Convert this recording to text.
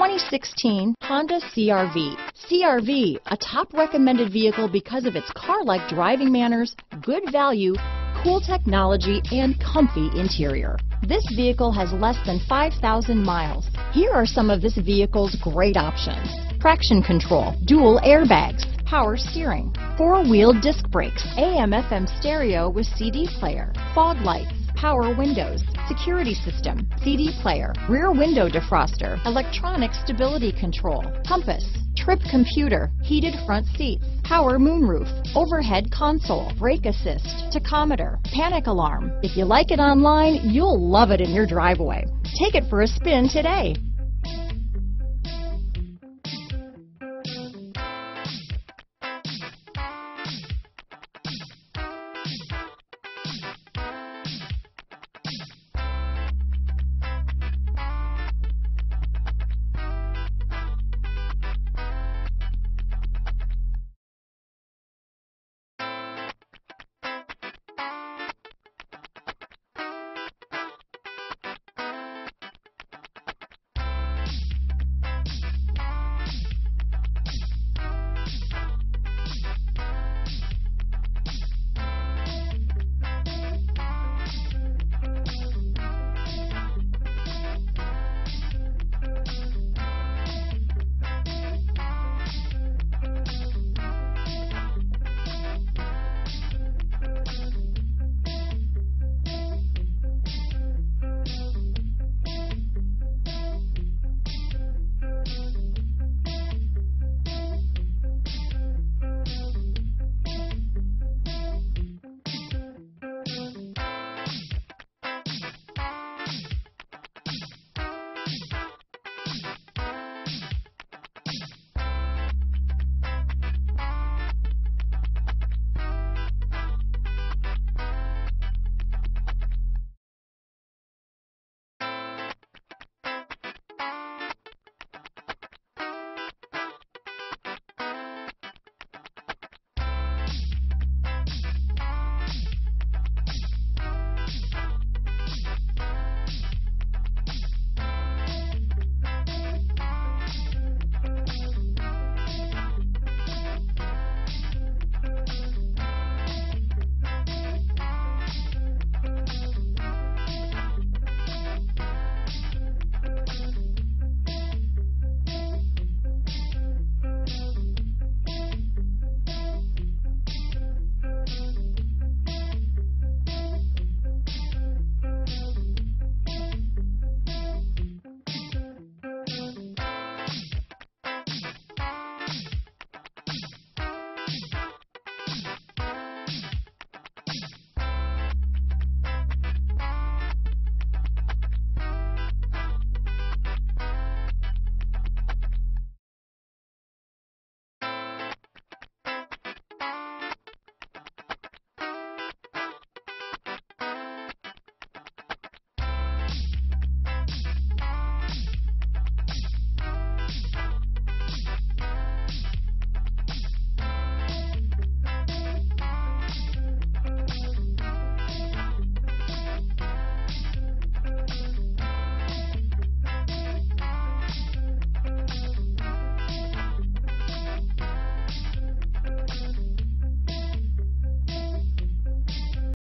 2016 Honda CR-V. CR-V, a top recommended vehicle because of its car-like driving manners, good value, cool technology, and comfy interior. This vehicle has less than 5,000 miles. Here are some of this vehicle's great options: traction control, dual airbags, power steering, four-wheel disc brakes, AM/FM stereo with CD player, fog lights, power windows, security system, CD player, rear window defroster, electronic stability control, compass, trip computer, heated front seats, power moonroof, overhead console, brake assist, tachometer, panic alarm. If you like it online, you'll love it in your driveway. Take it for a spin today.